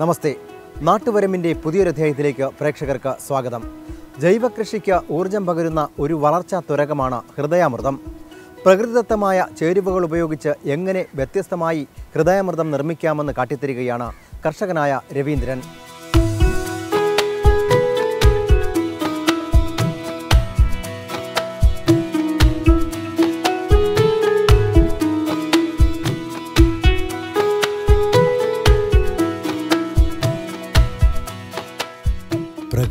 नमस्ते നാട്ടുവരമ്പിന്റെ പുതിയൊരു അധ്യായത്തിലേക്ക് പ്രേക്ഷകർക്ക് സ്വാഗതം। ജൈവ കൃഷിക്ക് ഊർജ്ജം പകരുന്ന ഒരു വളർച്ചാ തുരകമാണ് ഹൃദയാമൃതം। പ്രകൃതിദത്തമായ ചേരുവകൾ ഉപയോഗിച്ച് എങ്ങനെ വ്യത്യസ്തമായി ഹൃദയാമൃതം നിർമ്മിക്കാമെന്ന് കാട്ടിത്തരികയാണ് കർഷകനായ രവീന്ദ്രൻ।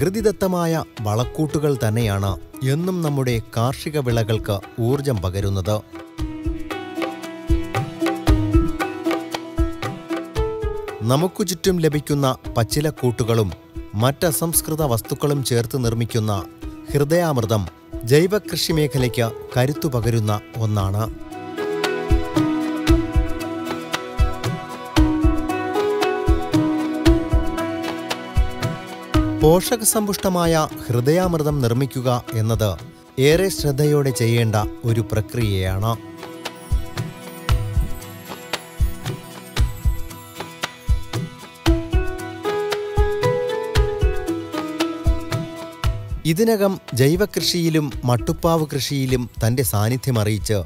പ്രകൃതിദത്തമായ വളക്കൂട്ടുകൾ തന്നെയാണ് എന്നും നമ്മുടെ കാർഷിക വിളകൾക്ക് ഊർജം പകരുന്നത്। നമുക്ക് ചുറ്റും ലഭിക്കുന്ന പച്ചിലക്കൂട്ടുകളും മറ്റസംസ്കൃത വസ്തുക്കളും ചേർത്ത് നിർമ്മിക്കുന്ന ഹൃദയാമൃതം ജൈവ കൃഷി മേഖലയ്ക്ക് കരുത്തു പകരുന്ന ഒന്നാണ്। പോഷകസമ്പുഷ്ടമായ ഹൃദയാമൃതം നിർമ്മിക്കുക എന്നത് ഏറെ ശ്രദ്ധയോടെ ചെയ്യേണ്ട ഒരു പ്രക്രിയയാണ്। ഇതിനകം ജൈവകൃഷിയിലും മട്ടുപ്പാവ് കൃഷിയിലും തൻ്റെ സാന്നിധ്യമറിയിച്ച്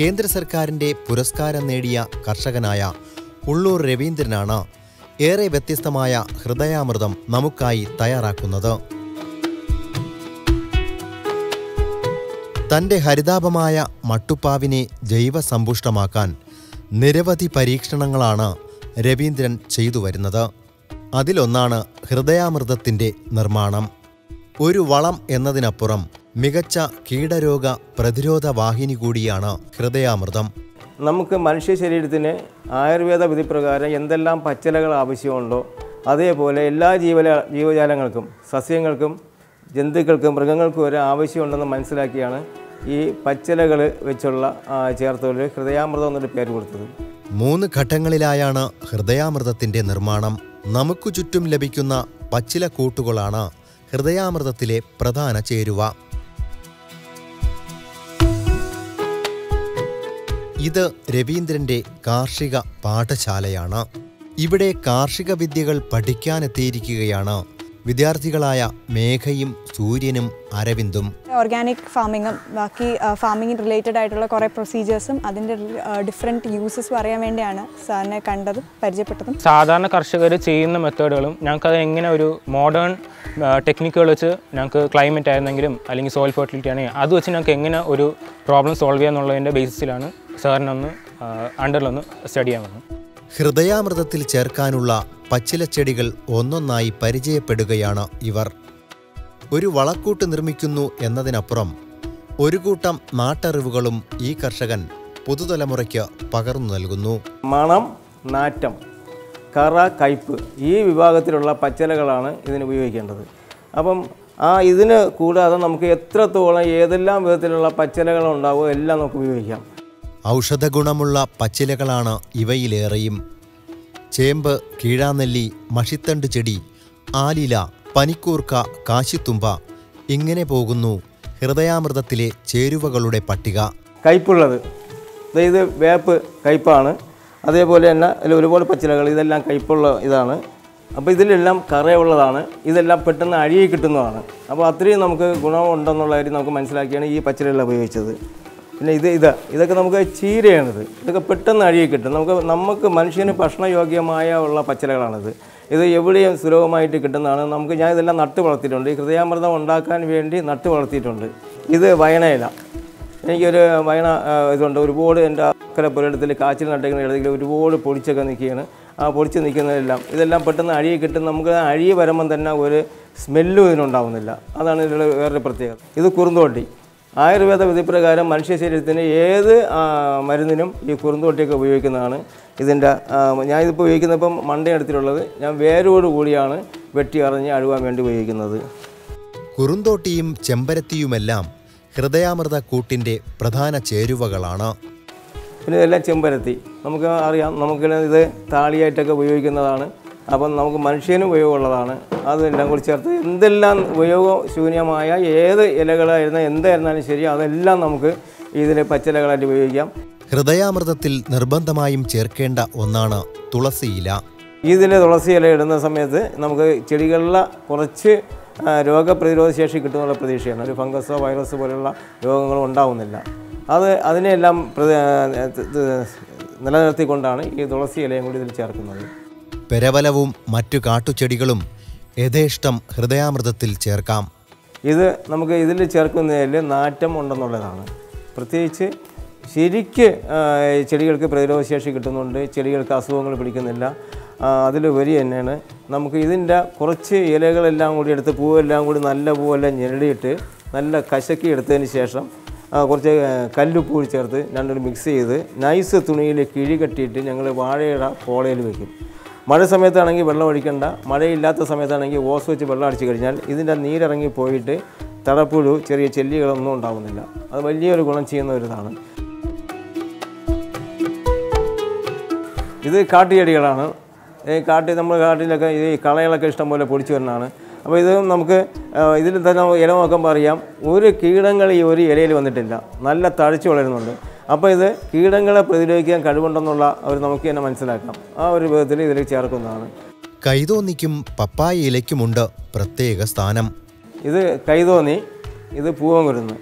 കേന്ദ്ര സർക്കാരിൻ്റെ പുരസ്കാരം നേടിയ കർഷകനായ ഉള്ളൂർ രവീന്ദ്രനാണ് ഏറെ വ്യത്യസ്തമായ ഹൃദയാമൃതം നമുക്കായി തയ്യാറാക്കുന്നത്। തൻ്റെ ഹരിതാപമായ മട്ടുപ്പാവിനെ ജൈവസമ്പുഷ്ടമാക്കാൻ നിരവധി പരീക്ഷണങ്ങളാണ് രവീന്ദ്രൻ ചെയ്തു വരുന്നത്। അതിലൊന്നാണ് ഹൃദയാമൃതത്തിൻ്റെ നിർമ്മാണം। ഒരു വളം എന്നതിനപ്പുറം മികച്ച കീടരോഗ പ്രതിരോധ വാഹിനി കൂടിയാണ് ഹൃദയാമൃതം। നമുക്ക് മനുഷ്യ ശരീരത്തിന് ആയുർവേദ വിധിപ്രകാരം എന്തെല്ലാം പച്ചിലകൾ ആവശ്യമുണ്ടോ അതേപോലെ എല്ലാ ജീവജാലങ്ങൾക്കും, സസ്യങ്ങൾക്കും, ജന്തുക്കൾക്കും, മൃഗങ്ങൾക്കും ഒരു ആവശ്യമുണ്ടെന്ന് മനസ്സിലാക്കിയാണ് ഈ പച്ചിലകൾ വെച്ചുള്ള ചേർത്തുള്ള ഹൃദയാമൃതം എന്നൊരു പേര് കൊടുത്തത്। 3 ഘട്ടങ്ങളിലായാണ് ഹൃദയാമൃതത്തിൻ്റെ നിർമ്മാണം। നമുക്ക് ചുറ്റും ലഭിക്കുന്ന പച്ചില കൂട്ടുകളാണ് ഹൃദയാമൃതത്തിലെ പ്രധാന ചേരുവ। ഇത് രവീന്ദ്രൻ്റെ കാർഷിക പാഠശാലയാണ്। ഇവിടെ കാർഷിക വിദ്യകൾ പഠിക്കാനെത്തിയിരിക്കുകയാണ് വിദ്യാർത്ഥികളായ മേഘയും സൂര്യനും അരവിന്ദും। ഓർഗാനിക് ഫാമിങ്ങും ബാക്കി ഫാമിംഗ് റിലേറ്റഡ് ആയിട്ടുള്ള കുറേ പ്രൊസീജിയേഴ്സും അതിൻ്റെ ഡിഫറെൻറ്റ് യൂസസും അറിയാൻ വേണ്ടിയാണ് സാറിനെ കണ്ടതും പരിചയപ്പെട്ടതും। സാധാരണ കർഷകർ ചെയ്യുന്ന മെത്തേഡുകളും ഞങ്ങൾക്കത് എങ്ങനെ ഒരു മോഡേൺ ടെക്നിക്കുകൾ വെച്ച് ഞങ്ങൾക്ക് ക്ലൈമറ്റ് ആയിരുന്നെങ്കിലും അല്ലെങ്കിൽ സോയിൽ ഫെർട്ടിലിറ്റി ആണെങ്കിൽ അത് വെച്ച് ഞങ്ങൾക്ക് എങ്ങനെ ഒരു പ്രോബ്ലം സോൾവ് ചെയ്യാന്നുള്ളതിൻ്റെ ബേസിസിലാണ് സാറിനൊന്ന് അണ്ടറിലൊന്ന് സ്റ്റഡി ചെയ്യാൻ വന്നു। ഹൃദയാമൃതത്തിൽ ചേർക്കാനുള്ള പച്ചിലച്ചെടികൾ ഒന്നൊന്നായി പരിചയപ്പെടുകയാണ് ഇവർ। ഒരു വളക്കൂട്ട് നിർമ്മിക്കുന്നു എന്നതിനപ്പുറം ഒരു കൂട്ടം നാട്ടറിവുകളും ഈ കർഷകൻ പുതുതലമുറയ്ക്ക് പകർന്നു നൽകുന്നു। മണം, നാറ്റം, കറ, കയ്പ് ഈ വിഭാഗത്തിലുള്ള പച്ചിലകളാണ് ഇതിന് ഉപയോഗിക്കേണ്ടത്। അപ്പം ഇതിന് കൂടാതെ നമുക്ക് എത്രത്തോളം ഏതെല്ലാം വിധത്തിലുള്ള പച്ചിലകളുണ്ടാവുമോ എല്ലാം നമുക്ക് ഉപയോഗിക്കാം। ഔഷധഗുണമുള്ള പച്ചിലകളാണ് ഇവയിലേറെയും. ചേമ്പ്, കീഴാനെല്ലി, മഷിത്തണ്ട് ചെടി, ആലില, പനിക്കൂർക്ക, കാശിത്തുമ്പ ഇങ്ങനെ പോകുന്നു ഹൃദയാമൃതത്തിലെ ചേരുവകളുടെ പട്ടിക। കയ്പുള്ളത് ഇത് വേപ്പ് കയ്പാണ്, അതേപോലെ തന്നെ അതിൽ ഒരുപാട് പച്ചിലകൾ ഇതെല്ലാം കയ്പുള്ള ഇതാണ്. അപ്പോൾ ഇതിലെല്ലാം കറയുള്ളതാണ്, ഇതെല്ലാം പെട്ടെന്ന് അഴുകി കിട്ടുന്നതാണ്. അപ്പോൾ അത്രയും നമുക്ക് ഗുണമുണ്ടെന്നുള്ള കാര്യം നമുക്ക് മനസ്സിലാക്കിയാണ് ഈ പച്ചിലകൾ ഉപയോഗിച്ചത്। പിന്നെ ഇതൊക്കെ നമുക്ക് ചീരയാണിത്, ഇതൊക്കെ പെട്ടെന്ന് അഴുകി കിട്ടും। നമുക്ക് മനുഷ്യന് ഭക്ഷണയോഗ്യമായ ഉള്ള പച്ചിലകളാണിത്, ഇത് എവിടെയും സുലഭമായിട്ട് കിട്ടുന്നതാണ് നമുക്ക്। ഞാൻ ഇതെല്ലാം നട്ട് വളർത്തിയിട്ടുണ്ട്, ഈ ഹൃദയാമൃതം ഉണ്ടാക്കാൻ വേണ്ടി നട്ട് വളർത്തിയിട്ടുണ്ട്। ഇത് വയണയില, എനിക്കൊരു വയണ ഇതുണ്ട് ഒരുപാട്. എൻ്റെ അക്കര പുരയിടത്തിൽ കാച്ചിൽ നട്ടിരിക്കുന്ന ഇടത്തിൽ ഒരുപാട് പൊടിച്ചൊക്കെ നിൽക്കുകയാണ്. ആ പൊടിച്ച് നിൽക്കുന്നതെല്ലാം ഇതെല്ലാം പെട്ടെന്ന് അഴുകി കിട്ടും. നമുക്ക് അഴുകി വരുമ്പം തന്നെ ഒരു സ്മെല്ലും ഇതിനുണ്ടാവുന്നില്ല, അതാണ് ഇതിലുള്ള വേറൊരു പ്രത്യേകത। ഇത് കുറുന്തോട്ടി, ആയുർവേദ വിധിപ്രകാരം മനുഷ്യ ശരീരത്തിന് ഏത് മരുന്നിനും ഈ കുറുന്തോട്ടിയൊക്കെ ഉപയോഗിക്കുന്നതാണ് ഇതിൻ്റെ। ഞാനിതിപ്പോൾ ഉപയോഗിക്കുന്ന ഇപ്പം മണ്ടയിടത്തിലുള്ളത് ഞാൻ വേരോട് കൂടിയാണ് വെട്ടി അറിഞ്ഞ് അഴുകാൻ വേണ്ടി ഉപയോഗിക്കുന്നത്। കുറുന്തോട്ടിയും ചെമ്പരത്തിയുമെല്ലാം ഹൃദയാമൃത കൂട്ടിൻ്റെ പ്രധാന ചേരുവകളാണ്। പിന്നെ ഇതെല്ലാം ചെമ്പരത്തി നമുക്ക് അറിയാം, നമുക്കിത് താളിയായിട്ടൊക്കെ ഉപയോഗിക്കുന്നതാണ്. അപ്പം നമുക്ക് മനുഷ്യനും ഉപയോഗമുള്ളതാണ്. അതെല്ലാം കൂടി ചേർത്ത് എന്തെല്ലാം ഉപയോഗശൂന്യമായ ഏത് ഇലകളായിരുന്ന എന്തായിരുന്നാലും ശരി അതെല്ലാം നമുക്ക് ഇതിൽ പച്ചിലകളായിട്ട് ഉപയോഗിക്കാം। ഹൃദയാമൃതത്തിൽ നിർബന്ധമായും ചേർക്കേണ്ട ഒന്നാണ് തുളസിയില. ഇതിലെ തുളസി ഇല ഇടുന്ന സമയത്ത് നമുക്ക് ചെടികളിലെ കുറച്ച് രോഗപ്രതിരോധ ശേഷി കിട്ടുമെന്ന പ്രതീക്ഷയാണ്. ഒരു ഫംഗസോ വൈറസോ പോലുള്ള രോഗങ്ങൾ ഉണ്ടാവുന്നില്ല. അത് അതിനെല്ലാം നിലനിർത്തിക്കൊണ്ടാണ് ഈ തുളസി ഇലയും കൂടി ഇതിൽ ചേർക്കുന്നത്. പെരവലവും മറ്റു കാട്ടുചെടികളും യഥേഷ്ടം ഹൃദയാമൃതത്തിൽ ചേർക്കാം. ഇത് നമുക്ക് ഇതിൽ ചേർക്കുന്നതിൽ നാറ്റം ഉണ്ടെന്നുള്ളതാണ്. പ്രത്യേകിച്ച് ശരിക്ക് ചെടികൾക്ക് പ്രതിരോധശേഷി കിട്ടുന്നുണ്ട്, ചെടികൾക്ക് അസുഖങ്ങൾ പിടിക്കുന്നില്ല. അതിലുപരി തന്നെയാണ് നമുക്ക് ഇതിൻ്റെ കുറച്ച് ഇലകളെല്ലാം കൂടി എടുത്ത് പൂവെല്ലാം കൂടി നല്ല പൂവെല്ലാം ഞെരടിയിട്ട് നല്ല കശക്കി എടുത്തതിന് ശേഷം കുറച്ച് കല്ലുപ്പൂ ചേർത്ത് രണ്ടും മിക്സ് ചെയ്ത് നൈസ് തുണിയിൽ കിഴി കെട്ടിയിട്ട് ഞങ്ങൾ വാഴയുടെ കോളയിൽ വയ്ക്കും. മഴ സമയത്താണെങ്കിൽ വെള്ളം ഒഴിക്കേണ്ട, മഴയില്ലാത്ത സമയത്താണെങ്കിൽ ഓസ് വെച്ച് വെള്ളം അടിച്ചു കഴിഞ്ഞാൽ ഇതിൻ്റെ നീരിറങ്ങി പോയിട്ട് തടപ്പുഴു ചെറിയ ചെല്ലികളൊന്നും ഉണ്ടാവുന്നില്ല. അത് വലിയൊരു ഗുണം ചെയ്യുന്ന ഒരിതാണ്. ഇത് കാട്ടുചെടികളാണ്. ഈ കാട്ടിൽ നമ്മൾ കാട്ടിലൊക്കെ ഈ കളകളൊക്കെ ഇഷ്ടംപോലെ പൊടിച്ചു വരുന്നതാണ്. അപ്പോൾ ഇത് നമുക്ക് ഇതിൽ തന്നെ ഇല നോക്കുമ്പോൾ അറിയാം, ഒരു കീടങ്ങൾ ഈ ഒരു ഇലയിൽ വന്നിട്ടില്ല, നല്ല തഴച്ചു വളരുന്നുണ്ട്. അപ്പോൾ ഇത് കീടങ്ങളെ പ്രതിരോധിക്കാൻ കഴിവുണ്ടെന്നുള്ള അവർ നമുക്ക് തന്നെ മനസ്സിലാക്കാം. ആ ഒരു വിധത്തിൽ ഇതിൽ ചേർക്കുന്നതാണ്. കൈതോന്നിക്കും പപ്പായ ഇലയ്ക്കുമുണ്ട് പ്രത്യേക സ്ഥാനം. ഇത് കൈതോന്നി, ഇത് പൂവൻകുരുന്ന്.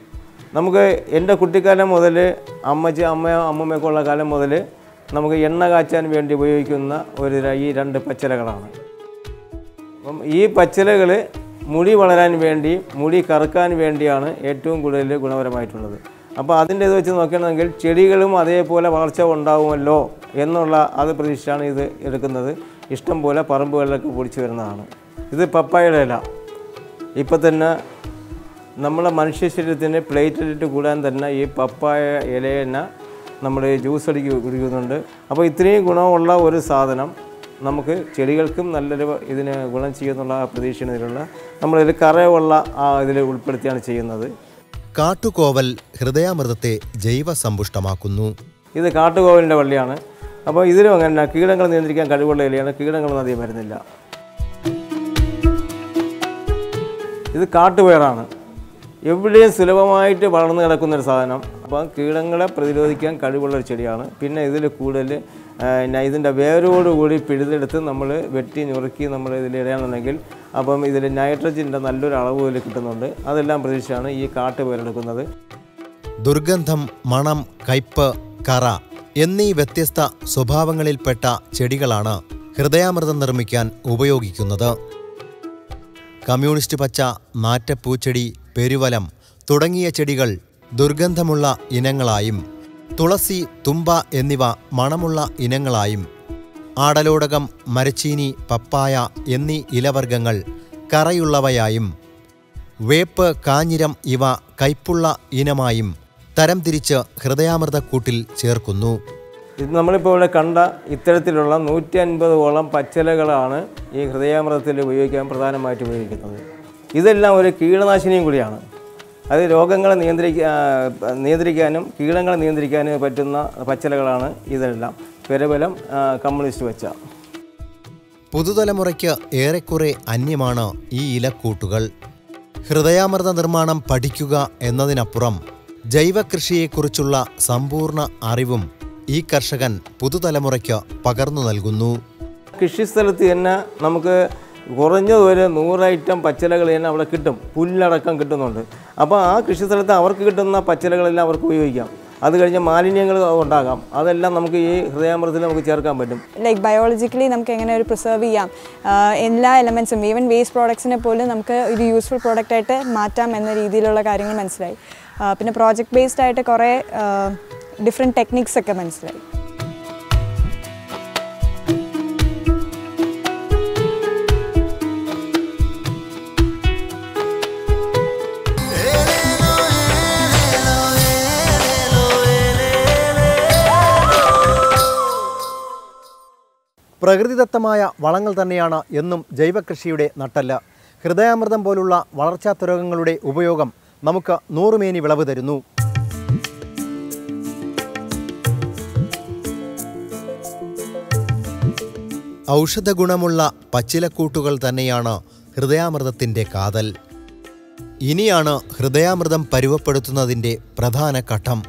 നമുക്ക് എൻ്റെ കുട്ടിക്കാലം മുതൽ അമ്മമ്മയൊക്കെയുള്ള കാലം മുതൽ നമുക്ക് എണ്ണ കാച്ചാൻ വേണ്ടി ഉപയോഗിക്കുന്ന ഒരു ഈ രണ്ട് പച്ചിലകളാണ്. അപ്പം ഈ പച്ചിലകൾ മുടി വളരാൻ വേണ്ടി, മുടി കറുക്കാൻ വേണ്ടിയാണ് ഏറ്റവും കൂടുതൽ ഗുണപരമായിട്ടുള്ളത്. അപ്പോൾ അതിൻ്റെ ഇത് വെച്ച് നോക്കുകയാണെങ്കിൽ ചെടികളും അതേപോലെ വളർച്ച ഉണ്ടാവുമല്ലോ എന്നുള്ള അത് പ്രതീക്ഷിച്ചാണ് ഇത് എടുക്കുന്നത്. ഇഷ്ടം പോലെ പറമ്പുകളിലൊക്കെ പൊടിച്ചു വരുന്നതാണ്. ഇത് പപ്പായയുടെ ഇല. ഇപ്പം തന്നെ നമ്മളെ മനുഷ്യ ശരീരത്തിന് പ്ലേറ്റിലിട്ട് കൂടാൻ തന്നെ ഈ പപ്പായ ഇലയെന്നെ നമ്മൾ ജ്യൂസ് കുടിക്കുന്നുണ്ട്. അപ്പോൾ ഇത്രയും ഗുണമുള്ള ഒരു സാധനം നമുക്ക് ചെടികൾക്കും നല്ലൊരു ഇതിന് ഗുണം ചെയ്യുന്നുള്ള പ്രതീക്ഷയാണ് ഇതിലുള്ള. നമ്മളിതിൽ കറയുള്ള ഇതിൽ ഉൾപ്പെടുത്തിയാണ് ചെയ്യുന്നത്. കാട്ടുകോവൽ ഹൃദയാമൃതത്തെ ജൈവസമ്പുഷ്ടമാക്കുന്നു. ഇത് കാട്ടുകോവലിൻ്റെ വള്ളിയാണ്. അപ്പോൾ ഇതിലും അങ്ങനെ കീടങ്ങൾ നിയന്ത്രിക്കാൻ കഴിവുള്ള ഇലയാണ്. കീടങ്ങളൊന്നും അധികം വരുന്നില്ല. ഇത് കാട്ടുപയറാണ്. എവിടെയും സുലഭമായിട്ട് വളർന്നു കിടക്കുന്നൊരു സാധനം. അപ്പം കീടങ്ങളെ പ്രതിരോധിക്കാൻ കഴിവുള്ളൊരു ചെടിയാണ്. പിന്നെ ഇതിൽ കൂടുതൽ ഇതിൻ്റെ വേരോടുകൂടി പിഴുതെടുത്ത് നമ്മൾ വെട്ടി ഞുറുക്കി നമ്മൾ ഇതിലിടയാണെന്നുണ്ടെങ്കിൽ അപ്പം ഇതിൽ നൈട്രജൻ്റെ നല്ലൊരു അളവ് പോലെ കിട്ടുന്നുണ്ട്. അതെല്ലാം പ്രതീക്ഷിച്ചാണ് ഈ കാട്ടുപയറെടുക്കുന്നത്. ദുർഗന്ധം, മണം, കയ്പ്പ്, കറ എന്നീ വ്യത്യസ്ത സ്വഭാവങ്ങളിൽപ്പെട്ട ചെടികളാണ് ഹൃദയാമൃതം നിർമ്മിക്കാൻ ഉപയോഗിക്കുന്നത്. കമ്മ്യൂണിസ്റ്റ് പച്ച, നാറ്റപ്പൂച്ചെടി, പെരുവലം തുടങ്ങിയ ചെടികൾ ദുർഗന്ധമുള്ള ഇനങ്ങളായും തുളസി, തുമ്പ എന്നിവ മണമുള്ള ഇനങ്ങളായും, ആടലോടകം, മരച്ചീനി, പപ്പായ എന്നീ ഇലവർഗങ്ങൾ കറയുള്ളവയായും, വേപ്പ്, കാഞ്ഞിരം ഇവ കയ്പുള്ള ഇനമായും തരംതിരിച്ച് ഹൃദയാമൃതക്കൂട്ടിൽ ചേർക്കുന്നു. ഇത് നമ്മളിപ്പോൾ ഇവിടെ കണ്ട ഇത്തരത്തിലുള്ള 150ഓളം പച്ചിലകളാണ് ഈ ഹൃദയാമൃതത്തിൽ ഉപയോഗിക്കാൻ പ്രധാനമായിട്ട് ഉപയോഗിക്കുന്നത്. ഇതെല്ലാം ഒരു കീടനാശിനിയും കൂടിയാണ്. അത് രോഗങ്ങളെ നിയന്ത്രിക്കാനും കീടങ്ങളെ നിയന്ത്രിക്കാനും പറ്റുന്ന പച്ചിലകളാണ് ഇതെല്ലാം. പെരവലം, കമ്മ്യൂണിസ്റ്റ് പച്ച. പുതുതലമുറയ്ക്ക് ഏറെക്കുറെ അന്യമാണ് ഈ ഇലക്കൂട്ടുകൾ. ഹൃദയാമൃത നിർമ്മാണം പഠിക്കുക എന്നതിനപ്പുറം ജൈവകൃഷിയെക്കുറിച്ചുള്ള സമ്പൂർണ്ണ അറിവും ഈ കർഷകൻ പുതുതലമുറയ്ക്ക് പകർന്നു നൽകുന്നു. കൃഷിസ്ഥലത്ത് തന്നെ നമുക്ക് കുറഞ്ഞത് ഒരു 100 ഐറ്റം പച്ചിലകൾ തന്നെ അവിടെ കിട്ടും. പുല്ലടക്കം കിട്ടുന്നുണ്ട്. അപ്പോൾ ആ കൃഷിസ്ഥലത്ത് അവർക്ക് കിട്ടുന്ന പച്ചിലകളെല്ലാം അവർക്ക് ഉപയോഗിക്കാം. അത് കഴിഞ്ഞ മാലിന്യങ്ങൾ ഉണ്ടാകാം. അതെല്ലാം നമുക്ക് ഈ ഹൃദയാമൃതത്തിൽ നമുക്ക് ചേർക്കാൻ പറ്റും. ലൈക്ക് ബയോളജിക്കലി നമുക്ക് എങ്ങനെ ഒരു പ്രിസർവ് ചെയ്യാം, എല്ലാ എലമെൻസും ഈവൻ വേസ്റ്റ് പ്രോഡക്ട്സിനെ പോലും നമുക്ക് ഇത് യൂസ്ഫുൾ പ്രോഡക്റ്റായിട്ട് മാറ്റാം എന്ന രീതിയിലുള്ള കാര്യങ്ങൾ മനസ്സിലായി. പിന്നെ പ്രോജക്റ്റ് ബേസ്ഡ് ആയിട്ട് കുറേ ഡിഫറെൻറ്റ് ടെക്നിക്സ് ഒക്കെ മനസ്സിലായി. പ്രകൃതിദത്തമായ വളങ്ങൾ തന്നെയാണ് എന്നും ജൈവകൃഷിയുടെ നട്ടെല്ല്. ഹൃദയാമൃതം പോലുള്ള വളർച്ചാ ത്വരകങ്ങളുടെ ഉപയോഗം നമുക്ക് 100 മേനി വിളവ് തരുന്നു. ഔഷധഗുണമുള്ള പച്ചിലക്കൂട്ടുകൾ തന്നെയാണ് ഹൃദയാമൃതത്തിൻ്റെ കാതൽ. ഇനിയാണ് ഹൃദയാമൃതം പരുവപ്പെടുത്തുന്നതിൻ്റെ പ്രധാന ഘട്ടം.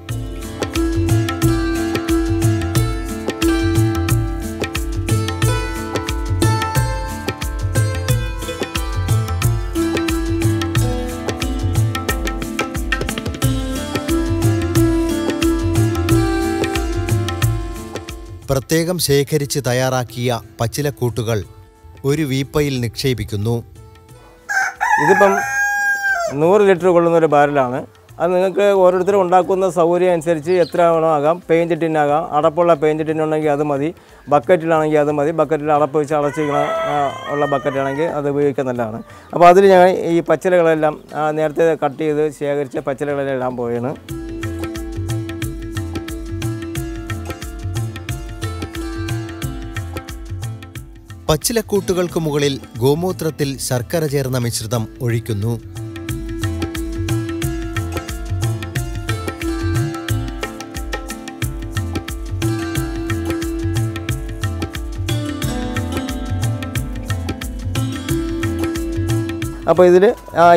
പ്രത്യേകം ശേഖരിച്ച് തയ്യാറാക്കിയ പച്ചിലക്കൂട്ടുകൾ ഒരു വീപ്പയിൽ നിക്ഷേപിക്കുന്നു. ഇതിപ്പം 100 ലിറ്റർ കൊള്ളുന്ന ഒരു ബാരലാണ്. അത് നിങ്ങൾക്ക് ഓരോരുത്തരും ഉണ്ടാക്കുന്ന സൗകര്യം അനുസരിച്ച് എത്ര ആകാം, പെയിൻറ്റ് ടിന്നാകാം, അടപ്പുള്ള പെയിൻറ്റ് ടിന്നുണ്ടെങ്കിൽ അത് മതി, ബക്കറ്റിലാണെങ്കിൽ അത് മതി, ബക്കറ്റിൽ അടപ്പ് വെച്ച് അടച്ചിരിക്കുന്ന ഉള്ള ബക്കറ്റാണെങ്കിൽ അത് ഉപയോഗിക്കാൻ നല്ലതാണ്. അപ്പോൾ അതിൽ ഞാൻ ഈ പച്ചിലകളെല്ലാം നേരത്തെ കട്ട് ചെയ്ത് ശേഖരിച്ച പച്ചിലകളെല്ലാം ഇടാൻ പോവുകയാണ്. പച്ചിലക്കൂട്ടുകൾക്ക് മുകളിൽ ഗോമൂത്രത്തിൽ ശർക്കര ചേർന്ന മിശ്രിതം ഒഴിക്കുന്നു. അപ്പോൾ ഇതിൽ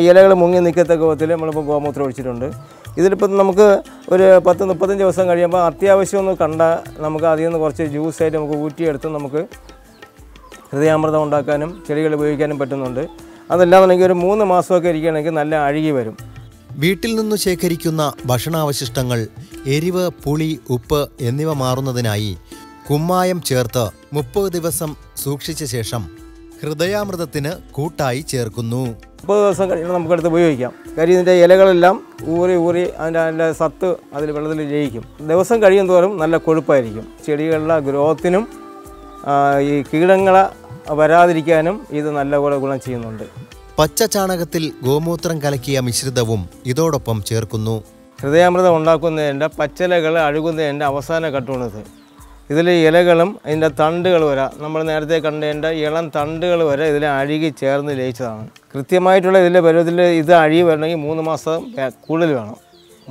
ഇലകൾ മുങ്ങി നിൽക്കത്തക്ക വിധത്തിൽ നമ്മളിപ്പോൾ ഗോമൂത്രം ഒഴിച്ചിട്ടുണ്ട്. ഇതിലിപ്പം നമുക്ക് ഒരു 10-35 ദിവസം കഴിയുമ്പോൾ അത്യാവശ്യം ഒന്ന് കണ്ടാൽ നമുക്ക് അതിൽ നിന്ന് കുറച്ച് ജ്യൂസായിട്ട് നമുക്ക് ഊറ്റിയെടുത്ത് നമുക്ക് ഹൃദയാമൃതം ഉണ്ടാക്കാനും ചെടികൾ ഉപയോഗിക്കാനും പറ്റുന്നുണ്ട്. അതല്ലാന്നുണ്ടെങ്കിൽ ഒരു 3 മാസമൊക്കെ ഇരിക്കുകയാണെങ്കിൽ നല്ല അഴുകി വരും. വീട്ടിൽ നിന്ന് ശേഖരിക്കുന്ന ഭക്ഷണാവശിഷ്ടങ്ങൾ എരിവ്, പുളി, ഉപ്പ് എന്നിവ മാറുന്നതിനായി കുമ്മായം ചേർത്ത് 30 ദിവസം സൂക്ഷിച്ച ശേഷം ഹൃദയാമൃതത്തിന് കൂട്ടായി ചേർക്കുന്നു. 30 ദിവസം കഴിഞ്ഞാൽ നമുക്കടുത്ത് ഉപയോഗിക്കാം. കാര്യം ഇതിൻ്റെ ഇലകളെല്ലാം ഊറി അതിൻ്റെ നല്ല സത്ത് അതിൽ വെള്ളത്തിൽ ലയിക്കും. ദിവസം കഴിയും തോറും നല്ല കൊഴുപ്പായിരിക്കും. ചെടികളുടെ ഗ്രോത്തിനും ഈ കീടങ്ങളെ വരാതിരിക്കാനും ഇത് നല്ലപോലെ ഗുണം ചെയ്യുന്നുണ്ട്. പച്ച ചാണകത്തിൽ ഗോമൂത്രം കലക്കിയ മിശ്രിതവും ഇതോടൊപ്പം ചേർക്കുന്നു. ഹൃദയാമൃതം ഉണ്ടാക്കുന്നതിൻ്റെ പച്ചിലകൾ അഴുകുന്നതിൻ്റെ അവസാന ഘട്ടമാണിത്. ഇതിൽ ഇലകളും അതിൻ്റെ തണ്ടുകൾ വരെ നമ്മൾ നേരത്തെ കണ്ടതിൻ്റെ ഇളം തണ്ടുകൾ വരെ ഇതിൽ അഴുകി ചേർന്ന് ലയിച്ചതാണ്. കൃത്യമായിട്ടുള്ള ഇതിലെ പരുവത്തിൽ ഇത് അഴുകി വരണമെങ്കിൽ 3 മാസം കൂടുതൽ വേണം,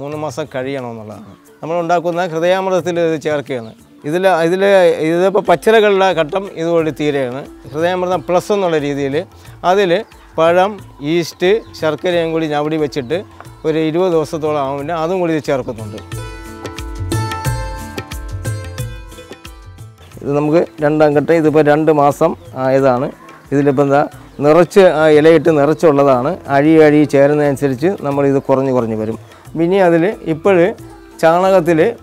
3 മാസം കഴിയണമെന്നുള്ളതാണ്. നമ്മളുണ്ടാക്കുന്ന ഹൃദയാമൃതത്തിൽ ഇത് ചേർക്കുകയാണ്. ഇതിപ്പോൾ പച്ചിലകളുടെ ഘട്ടം ഇതുപോലെ തീരെയാണ്. ഹൃദയാമൃതം പ്ലസ് എന്നുള്ള രീതിയിൽ അതിൽ പഴം, ഈസ്റ്റ്, ശർക്കരയും കൂടി ഞവടി വെച്ചിട്ട് ഒരു 20 ദിവസത്തോളം ആകുമ്പോൾ അതും കൂടി ഇത് ചേർക്കുന്നുണ്ട്. ഇത് നമുക്ക് 2ാം ഘട്ടം. ഇതിപ്പോൾ 2 മാസം ആയതാണ്. ഇതിലിപ്പോൾ നിറച്ച് ഇലയിട്ട് നിറച്ചുള്ളതാണ്. അഴി ചേരുന്നതനുസരിച്ച് നമ്മളിത് കുറഞ്ഞ് വരും. പിന്നെ അതിൽ ഇപ്പോൾ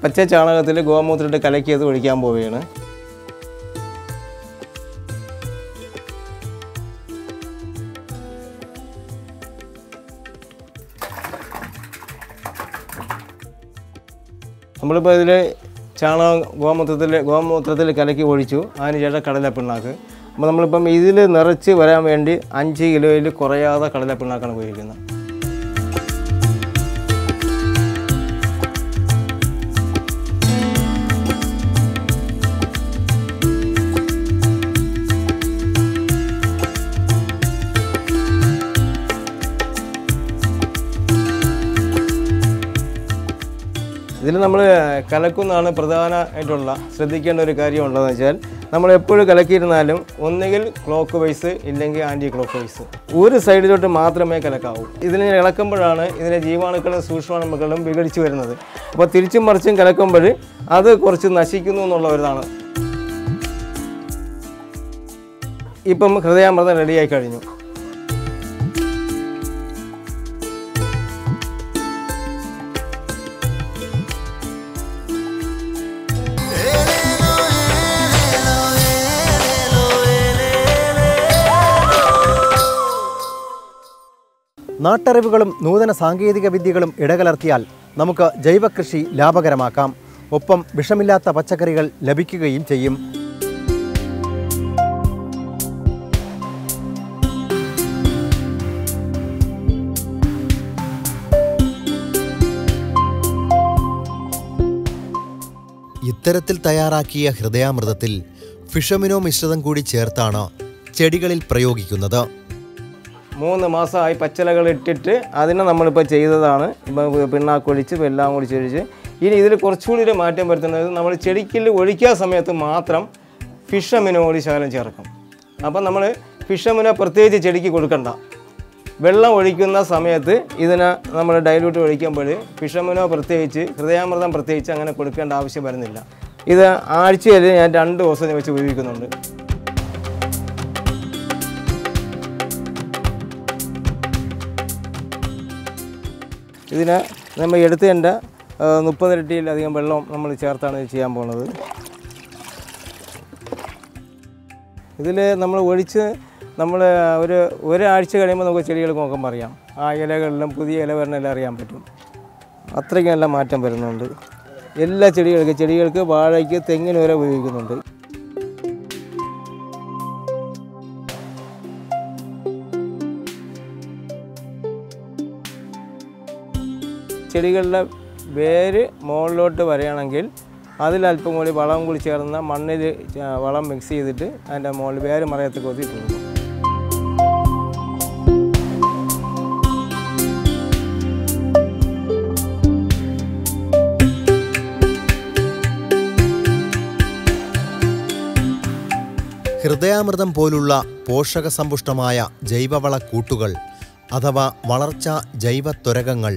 പച്ച ചാണകത്തിൽ ഗോമൂത്രമിട്ട് കലക്കിയത് ഒഴിക്കാൻ പോവുകയാണ്. നമ്മളിപ്പോൾ ഇതിൽ ചാണകം ഗോമൂത്രത്തിൽ കലക്കി ഒഴിച്ചു. അതിനുശേഷം കടലപ്പിണ്ണാക്ക്. അപ്പോൾ നമ്മളിപ്പം ഇതിൽ നിറച്ച് വരാൻ വേണ്ടി 5 കിലോയിൽ കുറയാതെ കടലപ്പിണ്ണാക്കാണ് ഉപയോഗിക്കുന്നത്. ഇതിൽ നമ്മൾ കലക്കുന്നതാണ് പ്രധാനമായിട്ടുള്ള ശ്രദ്ധിക്കേണ്ട ഒരു കാര്യം. ഉള്ളതെന്ന് വെച്ചാൽ നമ്മൾ എപ്പോഴും കലക്കിയിരുന്നാലും ഒന്നുകിൽ ക്ലോക്ക് വൈസ് ഇല്ലെങ്കിൽ ആൻറ്റി ക്ലോക്ക് വൈസ് ഒരു സൈഡിലോട്ട് മാത്രമേ കലക്കാവൂ. ഇതിനെ ഇളക്കുമ്പോഴാണ് ഇതിലെ ജീവാണുക്കളും സൂക്ഷ്മാണുക്കളും വിഘടിച്ചു വരുന്നത്. അപ്പോൾ തിരിച്ചും മറിച്ചും കലക്കുമ്പോൾ അത് കുറച്ച് നശിക്കുന്നു എന്നുള്ള ഒരിതാണ്. ഇപ്പം ഹൃദയാമൃതം റെഡിയായി കഴിഞ്ഞു. നാട്ടറിവുകളും നൂതന സാങ്കേതിക വിദ്യകളും ഇടകലർത്തിയാൽ നമുക്ക് ജൈവകൃഷി ലാഭകരമാക്കാം. ഒപ്പം വിഷമില്ലാത്ത പച്ചക്കറികൾ ലഭിക്കുകയും ചെയ്യും. ഇത്തരത്തിൽ തയ്യാറാക്കിയ ഹൃദയാമൃതത്തിൽ ഫിഷമിനോ മിശ്രിതം കൂടി ചേർത്താണ് ചെടികളിൽ പ്രയോഗിക്കുന്നത്. 3 മാസമായി പച്ചിലകൾ ഇട്ടിട്ട് അതിനെ നമ്മളിപ്പോൾ ചെയ്തതാണ്. ഇപ്പോൾ പിണ്ണാക്കൊഴിച്ച് ഇപ്പോൾ എല്ലാം കൂടി ചൊഴിച്ച് ഇനി ഇതിൽ കുറച്ചുകൂടി ഒരു മാറ്റം വരുത്തുന്നത് നമ്മൾ ചെടിക്കൽ ഒഴിക്കാൻ സമയത്ത് മാത്രം ഫിഷമിനോ കൂടി ശകലം ചേർക്കും. അപ്പം നമ്മൾ ഫിഷമിനോ പ്രത്യേകിച്ച് ചെടിക്ക് കൊടുക്കണ്ട. വെള്ളം ഒഴിക്കുന്ന സമയത്ത് ഇതിനെ നമ്മൾ ഡൈലൂട്ട് ഒഴിക്കുമ്പോൾ ഫിഷമിനോ പ്രത്യേകിച്ച് ഹൃദയാമൃതം പ്രത്യേകിച്ച് അങ്ങനെ കൊടുക്കേണ്ട ആവശ്യം വരുന്നില്ല. ഇത് ആഴ്ചയിൽ ഞാൻ 2 ദിവസം വെച്ച് ഉപയോഗിക്കുന്നുണ്ട്. ഇതിന് നമ്മൾ എടുത്തതിൻ്റെ 30 ഇരട്ടിയിലധികം വെള്ളം നമ്മൾ ചേർത്താണ് ചെയ്യാൻ പോകുന്നത്. ഇതിൽ നമ്മൾ ഒഴിച്ച് നമ്മൾ ഒരു ഒരാഴ്ച കഴിയുമ്പോൾ നമുക്ക് ചെടികൾ നോക്കാൻ അറിയാം. ആ ഇലകളെല്ലാം പുതിയ ഇല വരുന്നതെല്ലാം അറിയാൻ പറ്റും. അത്രയ്ക്ക് നല്ല മാറ്റം വരുന്നുണ്ട്. എല്ലാ ചെടികൾക്ക് വാഴയ്ക്ക് തെങ്ങിന് വരെ ഉപയോഗിക്കുന്നുണ്ട്. ചെടികളുടെ വേര് മുകളിലോട്ട് വരികയാണെങ്കിൽ അതിലൽപ്പം കൂടി വളം കൂടി ചേർന്ന മണ്ണിൽ വളം മിക്സ് ചെയ്തിട്ട് അതിൻ്റെ മുകളിൽ വേര് മറയത്ത് കൊത്തി കൊടുക്കും. ഹൃദയാമൃതം പോലുള്ള പോഷകസമ്പുഷ്ടമായ ജൈവവള കൂട്ടുകൾ അഥവാ വളർച്ചാ ജൈവത്വരകങ്ങൾ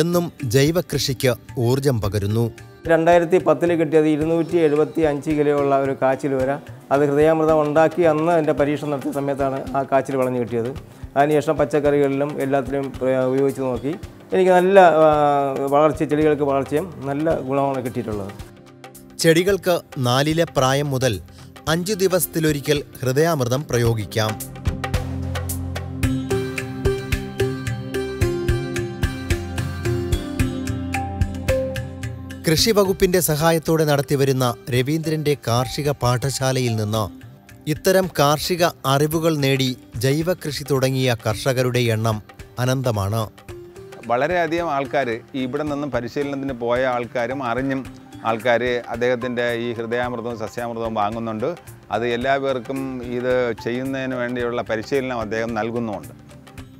എന്നും ജൈവ കൃഷിക്ക് ഊർജം പകരുന്നു. 2010 കിട്ടിയത് 275 കിലോയുള്ള ഒരു കാച്ചിൽ വരെ. അത് ഹൃദയാമൃതം ഉണ്ടാക്കി അന്ന് എൻ്റെ പരീക്ഷണം നടത്തിയ സമയത്താണ് ആ കാച്ചിൽ വളഞ്ഞു കിട്ടിയത്. അതിനുശേഷം പച്ചക്കറികളിലും എല്ലാത്തിലും ഉപയോഗിച്ച് നോക്കി. എനിക്ക് നല്ല വളർച്ച, ചെടികൾക്ക് വളർച്ചയും നല്ല ഗുണമാണ് കിട്ടിയിട്ടുള്ളത്. ചെടികൾക്ക് 4 പ്രായം മുതൽ 5 ദിവസത്തിലൊരിക്കൽ ഹൃദയാമൃതം പ്രയോഗിക്കാം. കൃഷിവകുപ്പിന്റെ സഹായത്തോടെ നടത്തിവരുന്ന രവീന്ദ്രന്റെ കാർഷിക പാഠശാലയിൽ നിന്ന് ഇത്തരം കാർഷിക അറിവുകൾ നേടി ജൈവകൃഷി തുടങ്ങിയ കർഷകരുടെ എണ്ണം അനന്തമാണ്. വളരെയധികം ആൾക്കാർ ഇവിടെ നിന്നും പരിശീലനത്തിന് പോയ ആൾക്കാരും അറിഞ്ഞും ആൾക്കാർ അദ്ദേഹത്തിൻ്റെ ഈ ഹൃദയാമൃതവും സസ്യാമൃതവും വാങ്ങുന്നുണ്ട്. അത് എല്ലാ പേർക്കും ഇത് ചെയ്യുന്നതിന് വേണ്ടിയുള്ള പരിശീലനം അദ്ദേഹം നൽകുന്നുമുണ്ട്.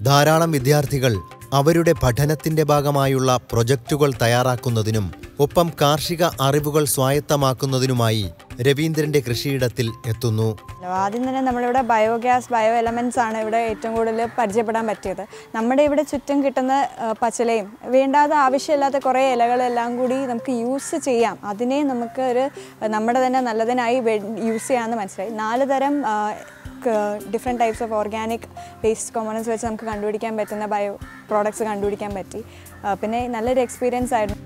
ധാരാളം വിദ്യാർത്ഥികൾ അവരുടെ പഠനത്തിൻ്റെ ഭാഗമായുള്ള പ്രൊജക്റ്റുകൾ തയ്യാറാക്കുന്നതിനും ഒപ്പം കാർഷിക അറിവുകൾ സ്വായത്തമാക്കുന്നതിനുമായി രവീന്ദ്രന്റെ കൃഷിയിടത്തിൽ എത്തുന്നു. ആദ്യം തന്നെ നമ്മളിവിടെ ബയോഗ്യാസ്, ബയോ എലമെന്റ്സ് ആണ് ഇവിടെ ഏറ്റവും കൂടുതൽ പരിചയപ്പെടാൻ പറ്റിയത്. നമ്മുടെ ഇവിടെ ചുറ്റും കിട്ടുന്ന പച്ചിലയും വേണ്ടാതെ ആവശ്യമില്ലാത്ത കുറേ ഇലകളെല്ലാം കൂടി നമുക്ക് യൂസ് ചെയ്യാം. അതിനെ നമുക്ക് ഒരു നമ്മുടെ തന്നെ നല്ലതിനായി യൂസ് ചെയ്യാമെന്ന് മനസ്സിലായി. 4 തരം different types of organic waste components വെച്ച് നമുക്ക് കണ്ടുപിടിക്കാൻ പറ്റുന്ന ബയോ പ്രോഡക്ട്സ് കണ്ടുപിടിക്കാൻ പറ്റി. പിന്നെ നല്ലൊരു എക്സ്പീരിയൻസ് ആയിരുന്നു.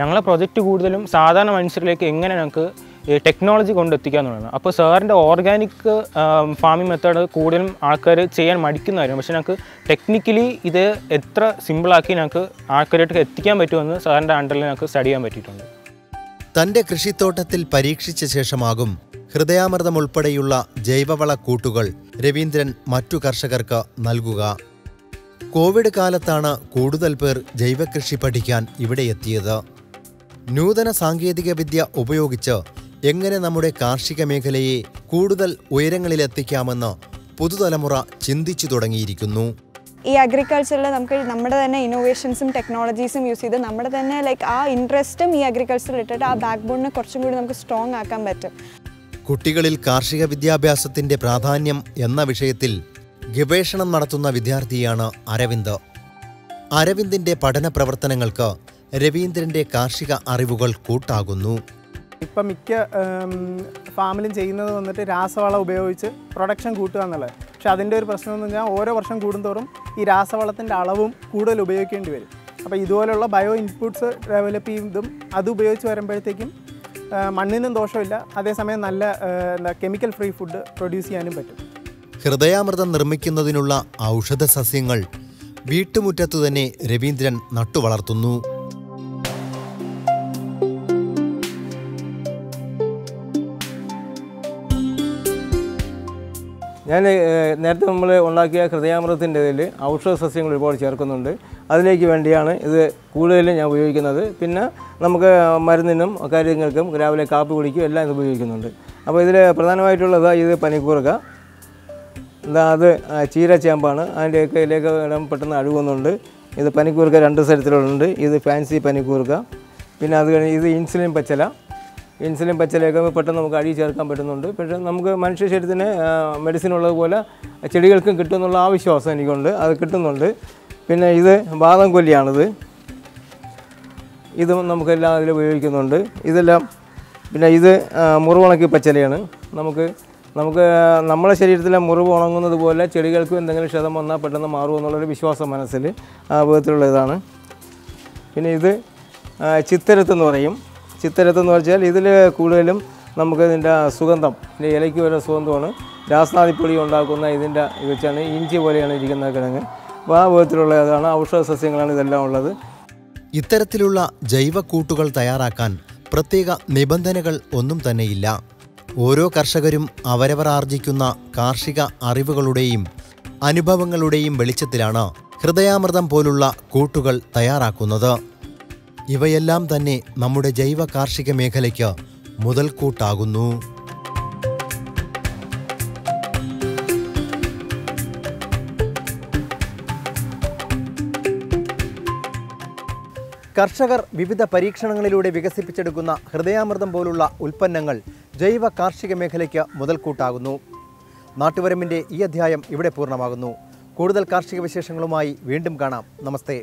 ഞങ്ങളെ പ്രൊജക്റ്റ് കൂടുതലും സാധാരണ മനുഷ്യരിലേക്ക് എങ്ങനെ ഞങ്ങൾക്ക് ടെക്നോളജി കൊണ്ടെത്തിക്കുക എന്നുള്ളതാണ്. അപ്പോൾ സാറിൻ്റെ ഓർഗാനിക് ഫാമിംഗ് മെത്തേഡ് കൂടുതലും ആൾക്കാർ ചെയ്യാൻ മടിക്കുന്ന കാര്യമാണ്. പക്ഷേ ഞങ്ങൾക്ക് ടെക്നിക്കലി ഇത് എത്ര സിമ്പിളാക്കി ഞങ്ങൾക്ക് ആൾക്കാരായിട്ട് എത്തിക്കാൻ പറ്റുമെന്ന് സാറിൻ്റെ അണ്ടറിൽ ഞങ്ങൾക്ക് സ്റ്റഡി ചെയ്യാൻ പറ്റിയിട്ടുണ്ട്. തൻ്റെ കൃഷിത്തോട്ടത്തിൽ പരീക്ഷിച്ച ശേഷമാകും ഹൃദയാമൃതം ഉൾപ്പെടെയുള്ള ജൈവവള കൂട്ടുകൾ രവീന്ദ്രൻ മറ്റു കർഷകർക്ക് നൽകുക. കോവിഡ് കാലത്താണ് കൂടുതൽ പേർ ജൈവകൃഷി പഠിക്കാൻ ഇവിടെ എത്തിയത്. നൂതന സാങ്കേതികവിദ്യ ഉപയോഗിച്ച് എങ്ങനെ നമ്മുടെ കാർഷിക മേഖലയെ കൂടുതൽ ഉയരങ്ങളിലെത്തിക്കാമെന്ന് പുതുതലമുറ ചിന്തിച്ചു തുടങ്ങിയിരിക്കുന്നു. ഈ അഗ്രികൾച്ചറിൽ നമുക്ക് നമ്മുടെ തന്നെ ഇന്നോവേഷൻസും ടെക്നോളജീസും യൂസ് ചെയ്ത് നമ്മുടെ തന്നെ ആ ഇൻട്രസ്റ്റും ഈ അഗ്രികൾച്ചറിൽ ഇട്ടിട്ട് ആ ബാക്ക് ബോണിനെ കുറച്ചും കൂടി നമുക്ക് സ്ട്രോങ് ആക്കാൻ പറ്റും. കുട്ടികളിൽ കാർഷിക വിദ്യാഭ്യാസത്തിൻ്റെ പ്രാധാന്യം എന്ന വിഷയത്തിൽ ഗവേഷണം നടത്തുന്ന വിദ്യാർത്ഥിയാണ് അരവിന്ദ്. അരവിന്ദിൻ്റെ പഠന പ്രവർത്തനങ്ങൾക്ക് രവീന്ദ്രൻ്റെ കാർഷിക അറിവുകൾ കൂട്ടാകുന്നു. ഇപ്പം മിക്ക ഫാമിലും ചെയ്യുന്നത് വന്നിട്ട് രാസവളം ഉപയോഗിച്ച് പ്രൊഡക്ഷൻ കൂട്ടുക എന്നുള്ളത്. പക്ഷെ അതിൻ്റെ ഒരു പ്രശ്നം എന്ന് പറഞ്ഞാൽ ഓരോ വർഷം കൂടുന്തോറും ഈ രാസവളത്തിൻ്റെ അളവും കൂടുതൽ ഉപയോഗിക്കേണ്ടി വരും. അപ്പോൾ ഇതുപോലുള്ള ബയോ ഇൻപുട്സ് ഡെവലപ്പ് ചെയ്തും അത് ഉപയോഗിച്ച് വരുമ്പോഴത്തേക്കും മണ്ണിനും ദോഷമില്ല, അതേസമയം നല്ല കെമിക്കൽ ഫ്രീ ഫുഡ് പ്രൊഡ്യൂസ് ചെയ്യാനും പറ്റും. ഹൃദയാമൃതം നിർമ്മിക്കുന്നതിനുള്ള ഔഷധ സസ്യങ്ങൾ വീട്ടുമുറ്റത്തു തന്നെ രവീന്ദ്രൻ നട്ടുവളർത്തുന്നു. ഞാൻ നേരത്തെ നമ്മൾ ഉണ്ടാക്കിയ ഹൃദയാമൃതത്തിൻ്റെ ഇതിൽ ഔഷധ സസ്യങ്ങൾ ഒരുപാട് ചേർക്കുന്നുണ്ട്. അതിലേക്ക് വേണ്ടിയാണ് ഇത് കൂടുതലും ഞാൻ ഉപയോഗിക്കുന്നത്. പിന്നെ നമുക്ക് മരുന്നിനും കാര്യങ്ങൾക്കും രാവിലെ കാപ്പി കുടിക്കും എല്ലാം ഇത് ഉപയോഗിക്കുന്നുണ്ട്. അപ്പോൾ ഇതിൽ പ്രധാനമായിട്ടുള്ളത് ഇത് പനിക്കൂർക്ക, അത് ചീരച്ചേമ്പാണ്. അതിൻ്റെയൊക്കെ ഇതിലേക്ക് പെട്ടെന്ന് അഴുകുന്നുണ്ട്. ഇത് പനിക്കൂർക്ക 2 തരത്തിലുണ്ട്. ഇത് ഫാൻസി പനിക്കൂർക്ക, പിന്നെ അത് കഴിഞ്ഞ് ഇത് ഇൻസുലിൻ പച്ചില. ഇൻസുലിൻ പച്ചിലയൊക്കെ പെട്ടെന്ന് നമുക്ക് അഴി ചേർക്കാൻ പറ്റുന്നുണ്ട്. പക്ഷേ നമുക്ക് മനുഷ്യ ശരീരത്തിന് മെഡിസിൻ ഉള്ളതുപോലെ ചെടികൾക്കും കിട്ടുമെന്നുള്ള ആവശ്വാസം എനിക്കുണ്ട്, അത് കിട്ടുന്നുണ്ട്. പിന്നെ ഇത് വാദം കൊല്ലിയാണിത്, ഇതും നമുക്കെല്ലാം അതിൽ ഉപയോഗിക്കുന്നുണ്ട്. ഇതെല്ലാം പിന്നെ ഇത് മുറിവുണക്കി പച്ചിലയാണ്. നമുക്ക് നമ്മുടെ ശരീരത്തിലെ മുറിവ് ഉണങ്ങുന്നത് പോലെ ചെടികൾക്കും എന്തെങ്കിലും ക്ഷതം വന്നാൽ പെട്ടെന്ന് മാറുമെന്നുള്ളൊരു വിശ്വാസം മനസ്സിൽ ആ വിധത്തിലുള്ള ഇതാണ്. പിന്നെ ഇത് ചിത്തരത്ത് എന്ന് പറയും. ചിത്തരത്ത് എന്ന് വെച്ചാൽ ഇതിൽ കൂടുതലും നമുക്ക് ഇതിൻ്റെ സുഗന്ധം ഇതിൻ്റെ ഇലയ്ക്ക് വരുന്ന സുഗന്ധമാണ് രാസനാദിപ്പൊടി ഉണ്ടാക്കുന്ന ഇതിൻ്റെ വെച്ചാണ് ഇഞ്ചി പോലെയാണ് ഇരിക്കുന്ന കിഴങ്ങ്. അപ്പോൾ ആ വിധത്തിലുള്ളതാണ് ഔഷധ സസ്യങ്ങളാണ് ഇതെല്ലാം ഉള്ളത്. ഇത്തരത്തിലുള്ള ജൈവ കൂട്ടുകൾ തയ്യാറാക്കാൻ പ്രത്യേക നിബന്ധനകൾ ഒന്നും തന്നെയില്ല. ഓരോ കർഷകരും അവരവർ ആർജിക്കുന്ന കാർഷിക അറിവുകളുടെയും അനുഭവങ്ങളുടെയും വെളിച്ചത്തിലാണ് ഹൃദയാമൃതം പോലുള്ള കൂട്ടുകൾ തയ്യാറാക്കുന്നത്. ഇവയെല്ലാം തന്നെ നമ്മുടെ ജൈവ കാർഷിക മേഖലയ്ക്ക് മുതൽക്കൂട്ടാകുന്നു. കർഷകർ വിവിധ പരീക്ഷണങ്ങളിലൂടെ വികസിപ്പിച്ചെടുക്കുന്ന ഹൃദയാമൃതം പോലുള്ള ഉൽപ്പന്നങ്ങൾ ജൈവ കാർഷിക മേഖലയ്ക്ക് മുതൽക്കൂട്ടാകുന്നു. നാട്ടുവരമ്പിൻ്റെ ഈ അധ്യായം ഇവിടെ പൂർണ്ണമാകുന്നു. കൂടുതൽ കാർഷിക വിശേഷങ്ങളുമായി വീണ്ടും കാണാം. നമസ്തേ.